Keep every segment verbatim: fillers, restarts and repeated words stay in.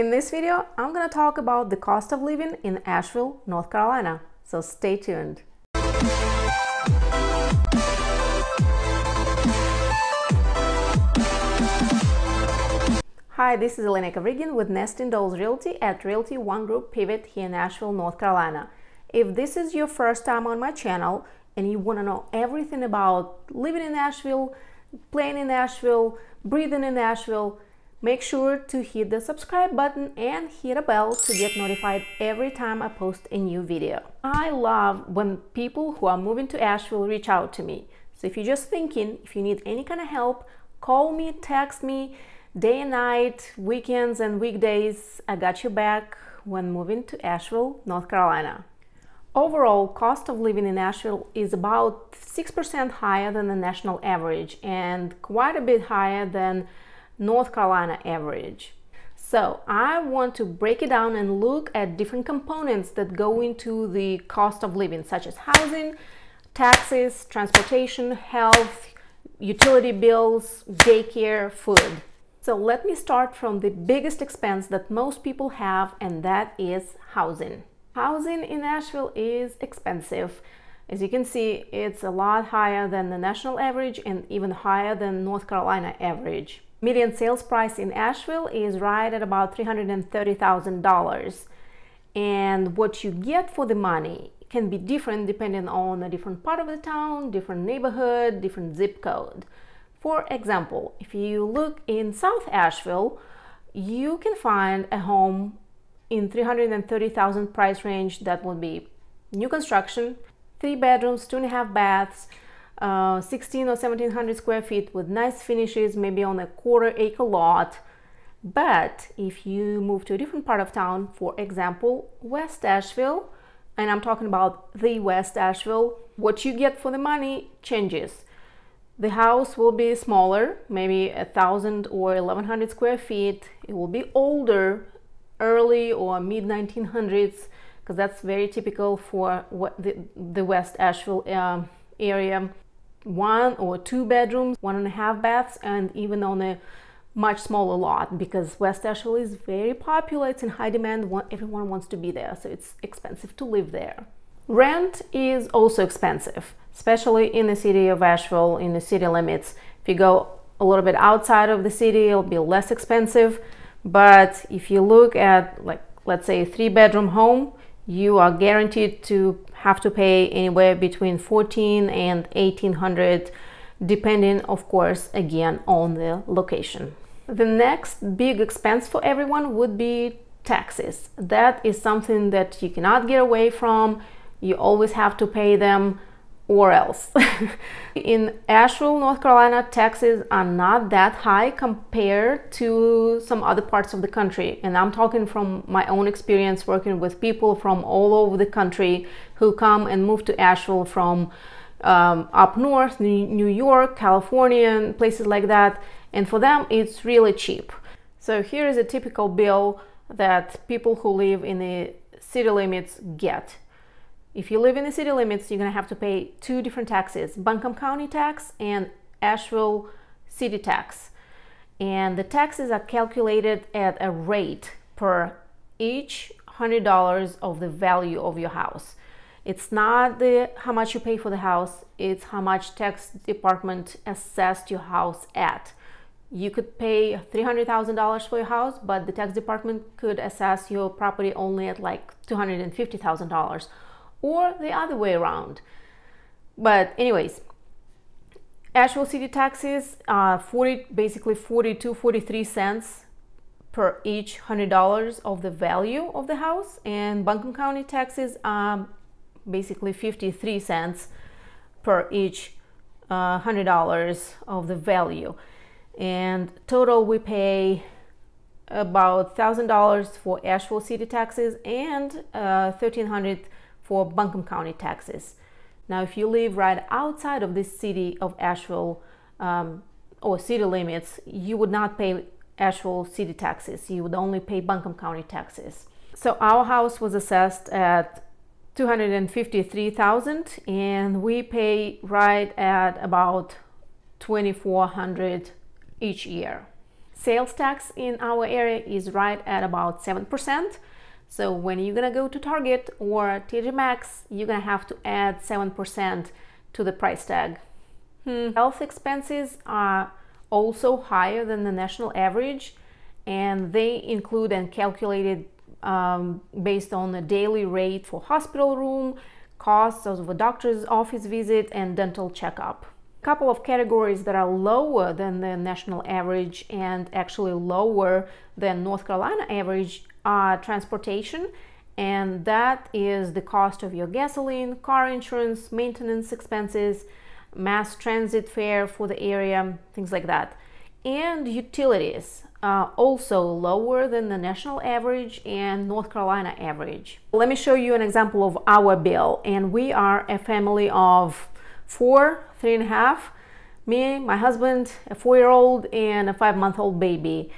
In this video, I'm going to talk about the cost of living in Asheville, North Carolina, so stay tuned. Hi, this is Elena Kovrigin with Nesting Dolls Realty at Realty One Group Pivot here in Asheville, North Carolina. If this is your first time on my channel and you want to know everything about living in Asheville, playing in Asheville, breathing in Asheville, make sure to hit the subscribe button and hit a bell to get notified every time I post a new video. I love when people who are moving to Asheville reach out to me. So if you're just thinking, if you need any kind of help, call me, text me, day and night, weekends and weekdays, I got your back when moving to Asheville, North Carolina. Overall, cost of living in Asheville is about six percent higher than the national average and quite a bit higher than North Carolina average. So I want to break it down and look at different components that go into the cost of living, such as housing, taxes, transportation, health, utility bills, daycare, food. So let me start from the biggest expense that most people have, and that is housing. Housing in Asheville is expensive. As you can see, it's a lot higher than the national average and even higher than North Carolina average. Median sales price in Asheville is right at about three hundred thirty thousand dollars. And what you get for the money can be different depending on a different part of the town, different neighborhood, different zip code. For example, if you look in South Asheville, you can find a home in three hundred thirty thousand dollars price range that would be new construction, three bedrooms, two and a half baths, uh, sixteen or seventeen hundred square feet with nice finishes, maybe on a quarter acre lot. But if you move to a different part of town, for example, West Asheville, and I'm talking about the West Asheville, what you get for the money changes. The house will be smaller, maybe one thousand or eleven hundred square feet. It will be older, early or mid nineteen hundreds, because that's very typical for what the, the West Asheville um, area. One or two bedrooms, one and a half baths, and even on a much smaller lot, because West Asheville is very popular, it's in high demand, everyone wants to be there, so it's expensive to live there. Rent is also expensive, especially in the city of Asheville, in the city limits. If you go a little bit outside of the city, it'll be less expensive. But if you look at, like, let's say a three bedroom home, you are guaranteed to have to pay anywhere between fourteen and eighteen hundred, depending, of course, again on the location. The next big expense for everyone would be taxes. That is something that you cannot get away from. You always have to pay them or else. In Asheville, North Carolina, taxes are not that high compared to some other parts of the country. And I'm talking from my own experience working with people from all over the country who come and move to Asheville from um, up north, New York, California, places like that. And for them, it's really cheap. So here is a typical bill that people who live in the city limits get. If you live in the city limits, you're going to have to pay two different taxes, Buncombe County tax and Asheville city tax. And the taxes are calculated at a rate per each one hundred dollars of the value of your house. It's not the how much you pay for the house, it's how much tax department assessed your house at. You could pay three hundred thousand dollars for your house, but the tax department could assess your property only at like two hundred fifty thousand dollars. Or the other way around. But anyways, Asheville city taxes are forty, basically forty-two, forty-three cents per each one hundred dollars of the value of the house, and Buncombe County taxes are basically fifty-three cents per each uh, one hundred dollars of the value. And total we pay about one thousand dollars for Asheville city taxes and uh, one thousand three hundred dollars for Buncombe County taxes. Now, if you live right outside of the city of Asheville um, or city limits, you would not pay Asheville city taxes. You would only pay Buncombe County taxes. So our house was assessed at two hundred fifty-three thousand dollars, and we pay right at about twenty-four hundred dollars each year. Sales tax in our area is right at about seven percent. So when you're gonna go to Target or T J Maxx, you're gonna have to add seven percent to the price tag. Hmm. Health expenses are also higher than the national average, and they include and calculated um, based on the daily rate for hospital room, costs of a doctor's office visit, and dental checkup. A couple of categories that are lower than the national average and actually lower than North Carolina average are transportation, and that is the cost of your gasoline, car insurance, maintenance expenses, mass transit fare for the area, things like that. And utilities are also lower than the national average and North Carolina average. Let me show you an example of our bill. And we are a family of four, three and a half, me, my husband, a four-year-old, and a five-month-old baby.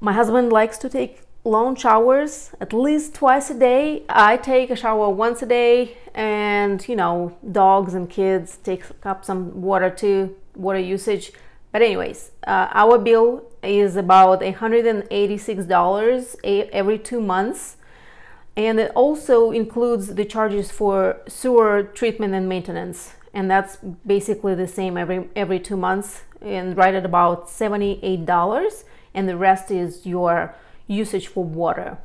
My husband likes to take long showers at least twice a day. I take a shower once a day, and you know, dogs and kids take up some water too, water usage. But anyways, uh, our bill is about one hundred eighty-six dollars every two months. And it also includes the charges for sewer treatment and maintenance. And that's basically the same every, every two months, and right at about seventy-eight dollars. And the rest is your usage for water.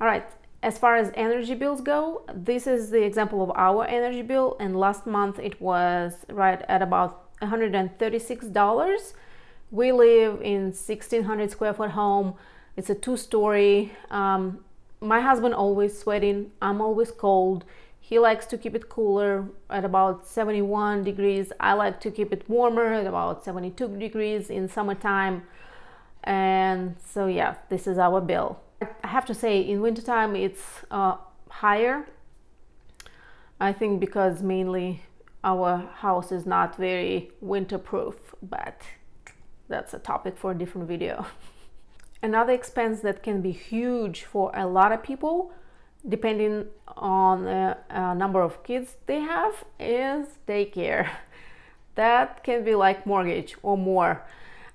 All right, as far as energy bills go, this is the example of our energy bill. And last month it was right at about one hundred thirty-six dollars. We live in sixteen hundred square foot home. It's a two-story. Um, my husband always sweating. I'm always cold. He likes to keep it cooler at about seventy-one degrees. I like to keep it warmer at about seventy-two degrees in summertime. And so yeah, this is our bill. I have to say, in wintertime it's uh, higher. I think because mainly our house is not very winterproof, but that's a topic for a different video. Another expense that can be huge for a lot of people, depending on the uh, number of kids they have, is daycare. That can be like mortgage or more.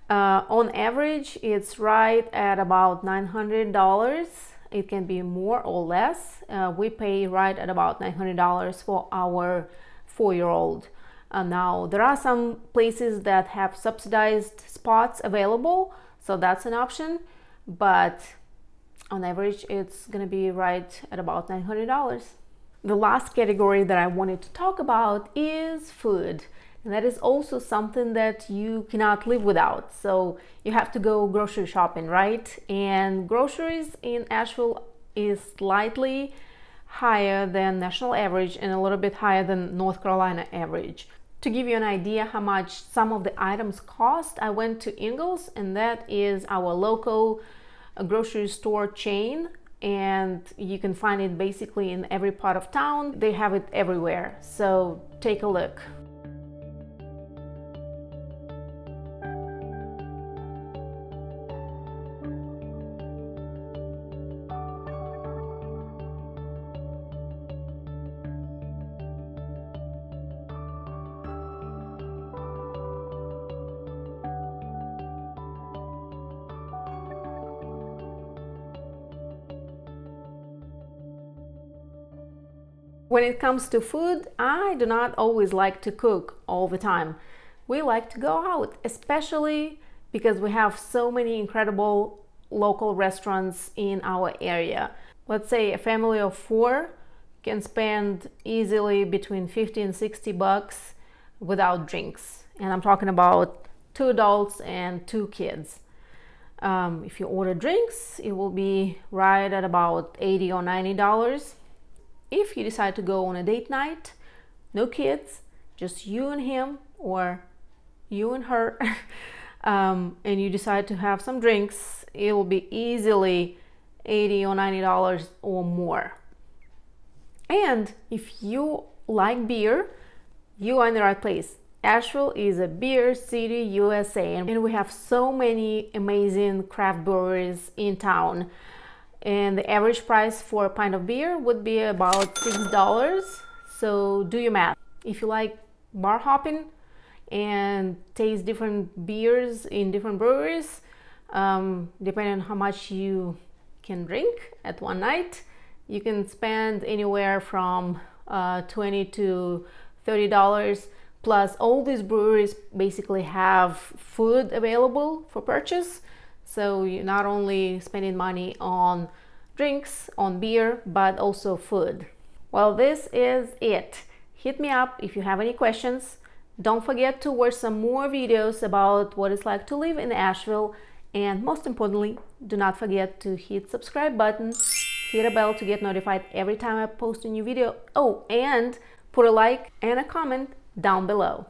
Uh, on average, it's right at about nine hundred dollars. It can be more or less. Uh, we pay right at about nine hundred dollars for our four-year-old. Uh, now there are some places that have subsidized spots available, so that's an option, but on average it's gonna be right at about nine hundred dollars. The last category that I wanted to talk about is food, and that is also something that you cannot live without. So you have to go grocery shopping, right? And groceries in Asheville is slightly higher than national average and a little bit higher than North Carolina average. To give you an idea how much some of the items cost, I went to Ingles, and that is our local grocery store chain, and you can find it basically in every part of town. They have it everywhere, so take a look. When it comes to food, I do not always like to cook all the time. We like to go out, especially because we have so many incredible local restaurants in our area. Let's say a family of four can spend easily between fifty and sixty bucks without drinks. And I'm talking about two adults and two kids. Um, if you order drinks, it will be right at about eighty or ninety dollars. If you decide to go on a date night, no kids, just you and him or you and her, um, and you decide to have some drinks, it will be easily eighty or ninety dollars or more. And if you like beer, you are in the right place. Asheville is a beer city, U S A, and we have so many amazing craft breweries in town. And the average price for a pint of beer would be about six dollars. So do your math. If you like bar hopping and taste different beers in different breweries, um, depending on how much you can drink at one night, you can spend anywhere from uh, twenty to thirty dollars. Plus, all these breweries basically have food available for purchase, so you're not only spending money on drinks, on beer, but also food. Well, this is it. Hit me up if you have any questions. Don't forget to watch some more videos about what it's like to live in Asheville, and most importantly, do not forget to hit subscribe button, hit a bell to get notified every time I post a new video. Oh, and put a like and a comment down below.